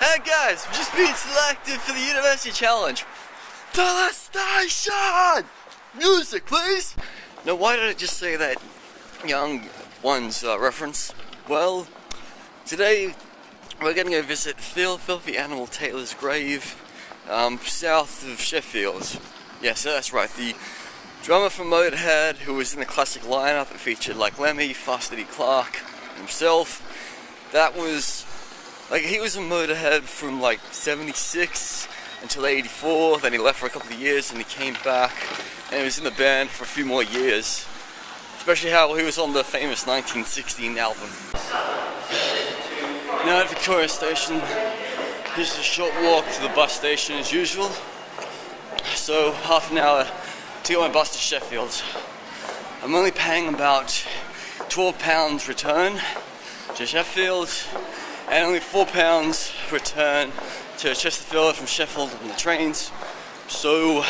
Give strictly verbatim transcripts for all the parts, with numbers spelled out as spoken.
Hey guys, we've just been selected for the University Challenge. To the station! Music, please! Now, why did I just say that Young Ones uh, reference? Well, today we're going to go visit Phil Filthy Animal Taylor's grave um, south of Sheffield. Yes, that's right, the drummer from Motorhead who was in the classic lineup that featured like Lemmy, Fast Eddie Clarke, himself. That was, like, he was in Motorhead from like seventy-six until eighty-four, then he left for a couple of years and he came back and he was in the band for a few more years. Especially how he was on the famous nineteen sixteen album. Now at Victoria Station, just a short walk to the bus station as usual. So half an hour to get my bus to Sheffield. I'm only paying about twelve pounds return to Sheffield and only four pounds return to Chesterfield from Sheffield on the trains. So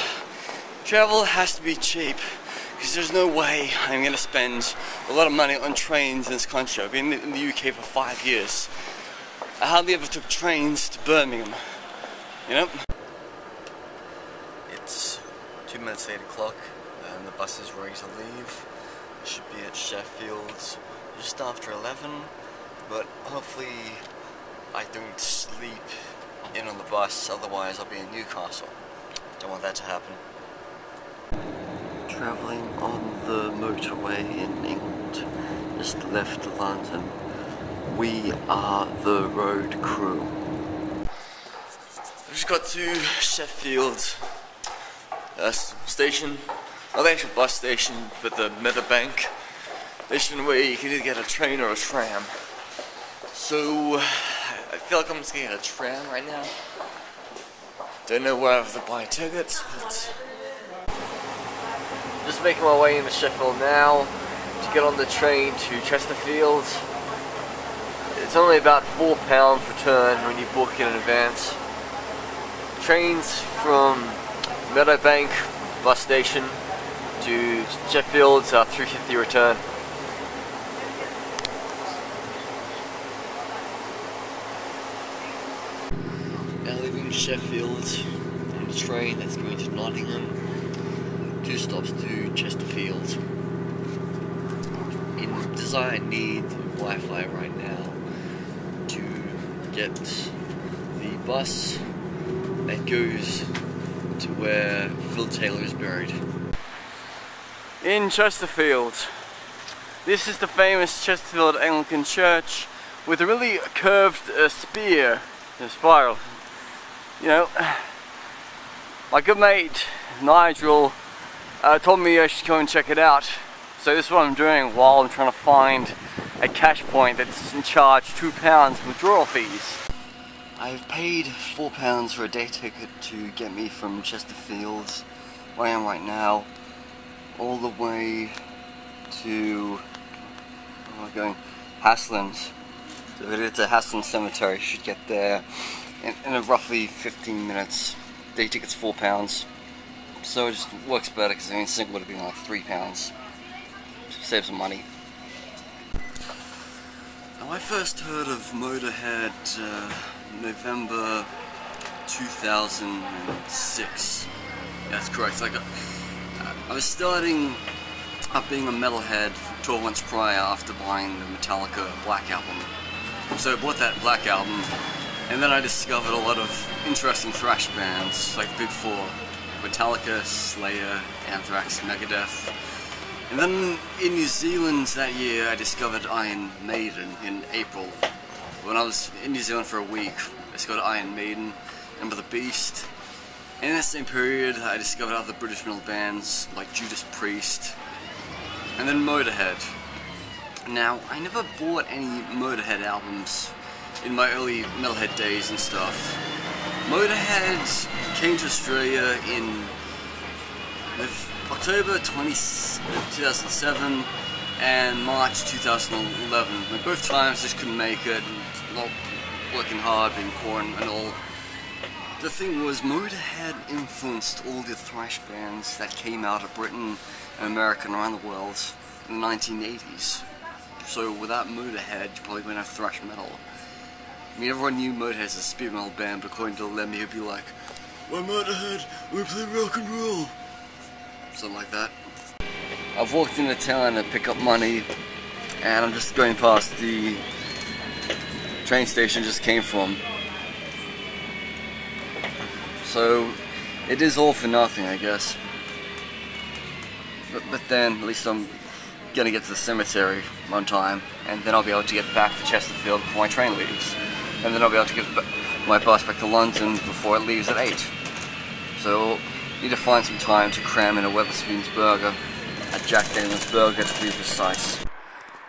travel has to be cheap because there's no way I'm going to spend a lot of money on trains in this country. I've been in the U K for five years. I hardly ever took trains to Birmingham, you know? It's two minutes to eight o'clock and the bus is ready to leave. It should be at Sheffield just after eleven, but hopefully I don't sleep in on the bus, otherwise I'll be in Newcastle. Don't want that to happen. Travelling on the motorway in England, just left London. We are the road crew. I've just got to Sheffield uh, station, not the actual bus station, but the Meadowbank station where you can either get a train or a tram. So I feel like I'm just getting a tram right now. Don't know where I have to buy tickets, but just making my way into Sheffield now to get on the train to Chesterfield. It's only about four pounds return when you book in advance. Trains from Meadowbank bus station to Sheffield are three fifty return. Sheffield on the train that's going to Nottingham, two stops to Chesterfield. In design need Wi-Fi right now to get the bus that goes to where Phil Taylor is buried. In Chesterfield, this is the famous Chesterfield Anglican Church with a really curved uh, spear, a spiral. You know, my good mate Nigel uh, told me I should go and check it out. So this is what I'm doing while I'm trying to find a cash point that's in charge two pounds withdrawal fees. I've paid four pounds for a day ticket to get me from Chesterfield, where I am right now, all the way to, where am I going? Hasland. So if I get to Hasland Cemetery, I should get there In, in a roughly fifteen minutes. Day ticket's four pounds, so it just works better because I mean single would have been like three pounds. Save some money. Now I first heard of Motorhead uh, November two thousand six. That's correct. I, got, I was starting up being a metalhead twelve months prior after buying the Metallica Black Album. So I bought that Black Album. And then I discovered a lot of interesting thrash bands, like the Big Four, Metallica, Slayer, Anthrax, Megadeth. And then in New Zealand that year I discovered Iron Maiden in April. When I was in New Zealand for a week, I discovered Iron Maiden, Number the Beast. And in that same period I discovered other British metal bands like Judas Priest, and then Motorhead. Now, I never bought any Motorhead albums in my early metalhead days and stuff. Motorhead came to Australia in October two thousand seven and March two thousand eleven. Like both times just couldn't make it, not working hard, being corn and all. The thing was, Motorhead influenced all the thrash bands that came out of Britain and America and around the world in the nineteen eighties. So without Motorhead, you probably wouldn't have thrash metal. I mean, everyone knew Motorhead as a spear metal band, but according to Lemmy, he'd be like, "We're Motorhead, we play rock and roll." Something like that. I've walked into town to pick up money, and I'm just going past the train station I just came from. So, it is all for nothing, I guess. But, but then, at least I'm gonna get to the cemetery on time, and then I'll be able to get back to Chesterfield before my train leaves. And then I'll be able to get my bus back to London before it leaves at eight. So, need to find some time to cram in a Wetherspoon's burger, a Jack Daniel's burger to be precise.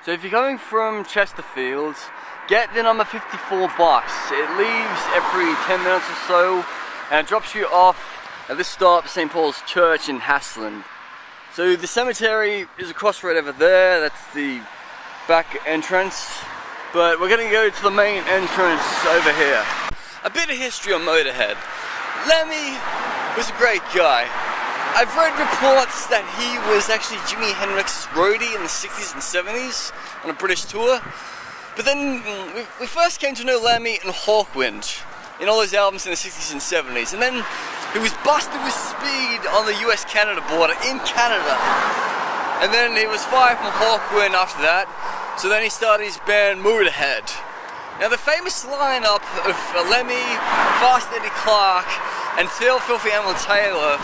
So if you're coming from Chesterfield, get the number fifty-four bus. It leaves every ten minutes or so, and it drops you off at this stop, Saint Paul's Church in Hasland. So the cemetery is a crossroad over there, that's the back entrance, but we're going to go to the main entrance over here. A bit of history on Motorhead. Lemmy was a great guy. I've read reports that he was actually Jimi Hendrix's roadie in the sixties and seventies on a British tour. But then we, we first came to know Lemmy and Hawkwind in all those albums in the sixties and seventies. And then he was busted with speed on the U S Canada border in Canada. And then he was fired from Hawkwind after that. So then he started his band Motorhead. Now the famous lineup of Lemmy, Fast Eddie Clarke, and Phil Filthy Animal Taylor,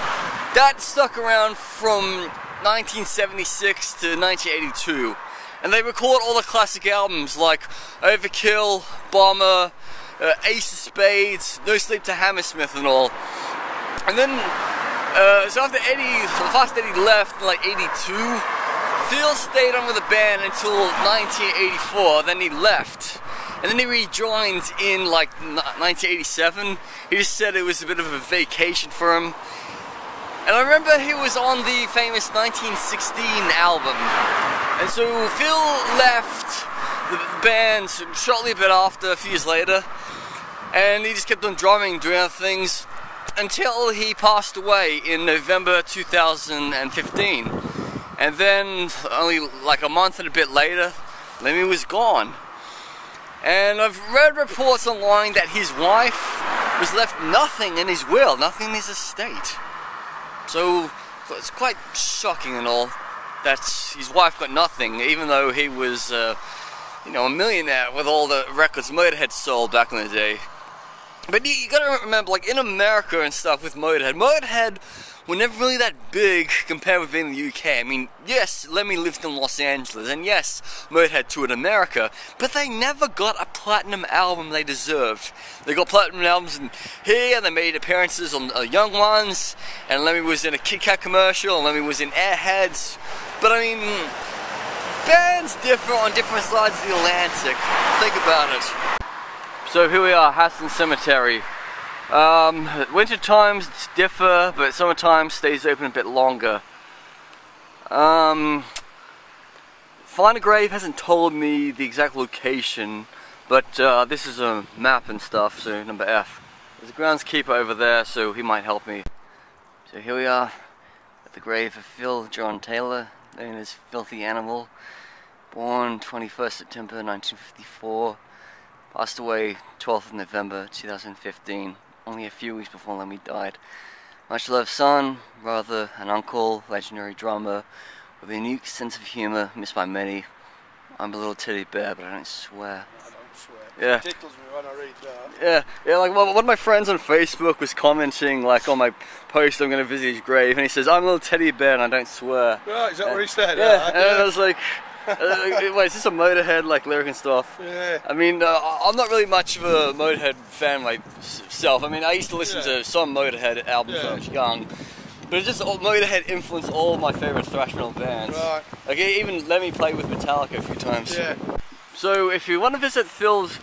that stuck around from nineteen seventy-six to nineteen eighty-two. And they record all the classic albums like Overkill, Bomber, uh, Ace of Spades, No Sleep to Hammersmith and all. And then, uh, so after Eddie, Fast Eddie left in like eighty-two, Phil stayed on with the band until nineteen eighty-four, then he left. And then he rejoined in like nineteen eighty-seven. He just said it was a bit of a vacation for him. And I remember he was on the famous nineteen sixteen album. And so Phil left the band shortly a bit after, a few years later. And he just kept on drumming, doing other things, until he passed away in November two thousand fifteen. And then only like a month and a bit later, Lemmy was gone. And I've read reports online that his wife was left nothing in his will, nothing in his estate. So it's quite shocking and all that his wife got nothing, even though he was, uh, you know, a millionaire with all the records Motorhead sold back in the day. But you, you gotta remember, like in America and stuff with Motorhead, Motorhead were never really that big compared with being in the U K. I mean, yes, Lemmy lived in Los Angeles, and yes, Motorhead toured America, but they never got a platinum album they deserved. They got platinum albums in here, and they made appearances on uh, Young Ones, and Lemmy was in a Kit Kat commercial, and Lemmy was in Airheads, but I mean, bands differ on different sides of the Atlantic. Think about it. So here we are, Hasland Cemetery. Um, winter times differ, but summertime stays open a bit longer. Um, Find a Grave hasn't told me the exact location, but uh, this is a map and stuff, so number F. There's a groundskeeper over there, so he might help me. So here we are at the grave of Phil John Taylor, known as Filthy Animal, born twenty-first September nineteen fifty-four. Passed away twelfth of November two thousand fifteen, only a few weeks before Lemmy died. Much loved son, brother, and uncle, legendary drummer, with a unique sense of humour, missed by many. I'm a little teddy bear, but I don't swear. No, I don't swear. Yeah. It tickles me when I read that. Yeah, yeah. Like one of my friends on Facebook was commenting, like on my post, I'm going to visit his grave, and he says, "I'm a little teddy bear and I don't swear." Right, is that and, what he said? Yeah. Right? And yeah. I was like. uh, wait, is this a Motorhead like lyric and stuff? Yeah. I mean, uh, I'm not really much of a Motorhead fan myself. I mean, I used to listen yeah. to some Motorhead albums yeah. when I was young, but it's just all, Motorhead influenced all my favourite thrash metal bands. Right. Like even Lemmy played with Metallica a few times. Yeah. So if you want to visit Phil's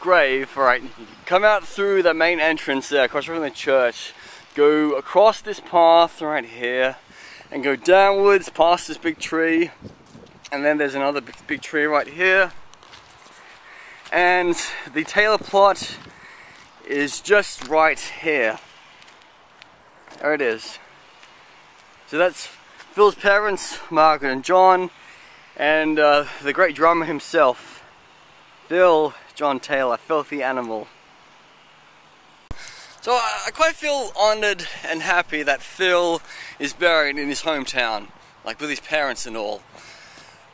grave, right, come out through the main entrance there, across from the church. Go across this path right here, and go downwards past this big tree. And then there's another big, big tree right here. And the Taylor plot is just right here. There it is. So that's Phil's parents, Margaret and John, and uh, the great drummer himself, Phil John Taylor, Filthy Animal. So I quite feel honoured and happy that Phil is buried in his hometown, like with his parents and all.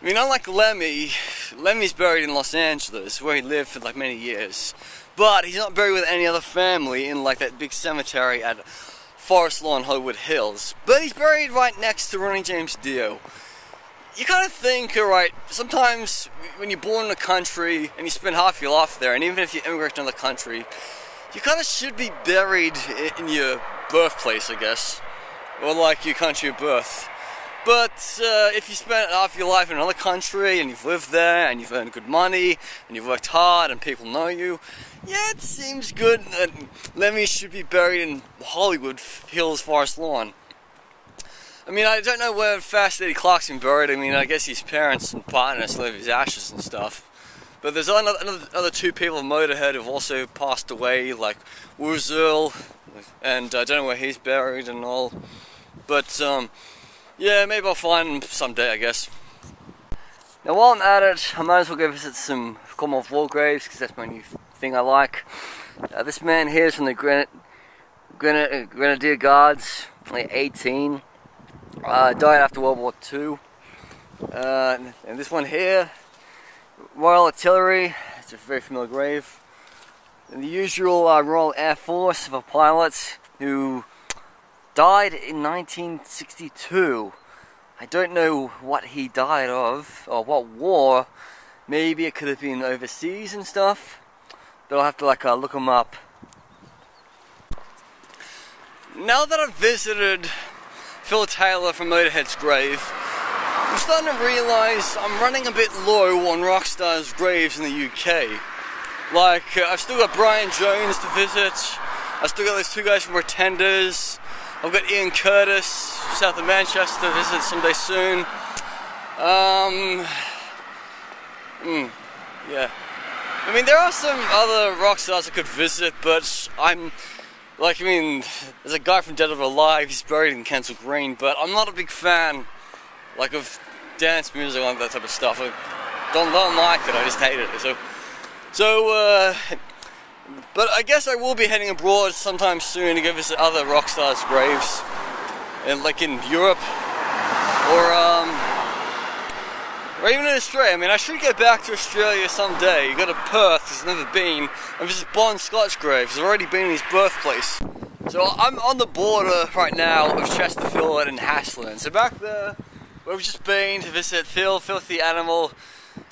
I mean, unlike Lemmy, Lemmy's buried in Los Angeles, where he lived for like many years, but he's not buried with any other family in like that big cemetery at Forest Lawn, Hollywood Hills. But he's buried right next to Ronnie James Dio. You kind of think, alright, sometimes when you're born in a country and you spend half your life there, and even if you immigrate to another country, you kind of should be buried in your birthplace, I guess, or like your country of birth. But uh, if you spent half your life in another country and you've lived there and you've earned good money and you've worked hard and people know you, yeah, it seems good that Lemmy should be buried in Hollywood Hills Forest Lawn. I mean, I don't know where Fast Eddie Clarke's been buried. I mean, I guess his parents and partners still have his ashes and stuff. But there's another, another, other two people of Motorhead who've also passed away, like Wurzel, and I don't know where he's buried and all. But, um, yeah, maybe I'll find him someday, I guess. Now, while I'm at it, I might as well go visit some Commonwealth War Graves, because that's my new thing I like. Uh, this man here is from the Gren Gren Grenadier Guards, like eighteen. Uh, died after World War Two. Uh, and this one here, Royal Artillery, it's a very familiar grave. And the usual uh, Royal Air Force of a pilot who died in nineteen sixty-two. I don't know what he died of, or what war. Maybe it could have been overseas and stuff, but I'll have to like uh, look him up. Now that I've visited Phil Taylor from Motorhead's grave, I'm starting to realise I'm running a bit low on rock stars' graves in the U K. Like, uh, I've still got Brian Jones to visit, I've still got those two guys from Pretenders, I've got Ian Curtis, south of Manchester, to visit someday soon. Um, mm, yeah. I mean, there are some other rock stars I could visit, but I'm... Like, I mean, there's a guy from Dead or Alive, he's buried in Kensal Green, but I'm not a big fan, like, of dance music and that type of stuff. I don't, don't like it, I just hate it. So, so uh, but I guess I will be heading abroad sometime soon to go visit other rock stars' graves, and like in Europe, or, um, or even in Australia. I mean, I should get back to Australia someday. You go to Perth, there's never been, and this is Bon Scott's grave. He's already been in his birthplace. So I'm on the border right now of Chesterfield and Hasland. So back there, where we've just been to visit Phil, Filthy Animal,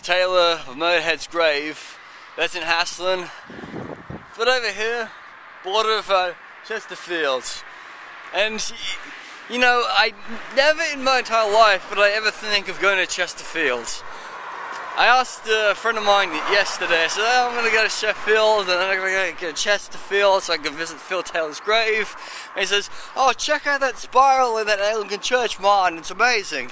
Taylor of Motorhead's grave. That's in Hasland. But over here, border of uh, Chesterfield. And you know, I never in my entire life would I ever think of going to Chesterfield. I asked a friend of mine yesterday, I said, oh, I'm going to go to Sheffield, and I'm going to go to Chesterfield so I can visit Phil Taylor's grave. And he says, oh, check out that spiral in that Anglican church, man, it's amazing.